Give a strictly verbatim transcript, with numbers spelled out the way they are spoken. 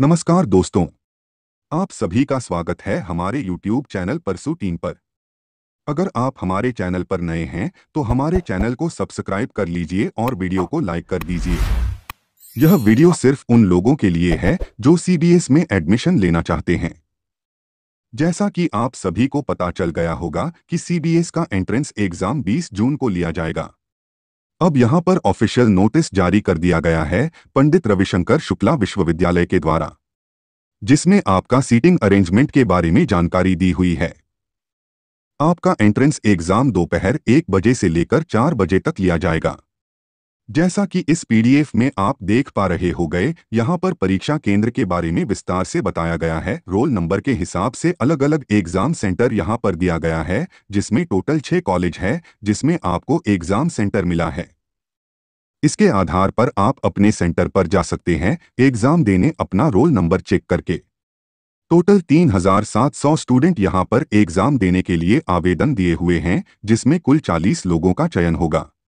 नमस्कार दोस्तों, आप सभी का स्वागत है हमारे यूट्यूब चैनल परसू टीम पर। अगर आप हमारे चैनल पर नए हैं तो हमारे चैनल को सब्सक्राइब कर लीजिए और वीडियो को लाइक कर दीजिए। यह वीडियो सिर्फ उन लोगों के लिए है जो सीबीएस में एडमिशन लेना चाहते हैं। जैसा कि आप सभी को पता चल गया होगा कि सीबीएस का एंट्रेंस एग्जाम बीस जून को लिया जाएगा। अब यहाँ पर ऑफिशियल नोटिस जारी कर दिया गया है पंडित रविशंकर शुक्ला विश्वविद्यालय के द्वारा, जिसमें आपका सीटिंग अरेंजमेंट के बारे में जानकारी दी हुई है। आपका एंट्रेंस एग्जाम दोपहर एक बजे से लेकर चार बजे तक लिया जाएगा। जैसा कि इस पीडीएफ में आप देख पा रहे हो गए, यहाँ पर परीक्षा केंद्र के बारे में विस्तार से बताया गया है। रोल नंबर के हिसाब से अलग अलग एग्जाम सेंटर यहाँ पर दिया गया है, जिसमें टोटल छह कॉलेज है जिसमें आपको एग्जाम सेंटर मिला है। इसके आधार पर आप अपने सेंटर पर जा सकते हैं एग्जाम देने, अपना रोल नंबर चेक करके। टोटल तीन हजार सात सौ स्टूडेंट यहाँ पर एग्जाम देने के लिए आवेदन दिए हुए हैं, जिसमें कुल चालीस लोगों का चयन होगा।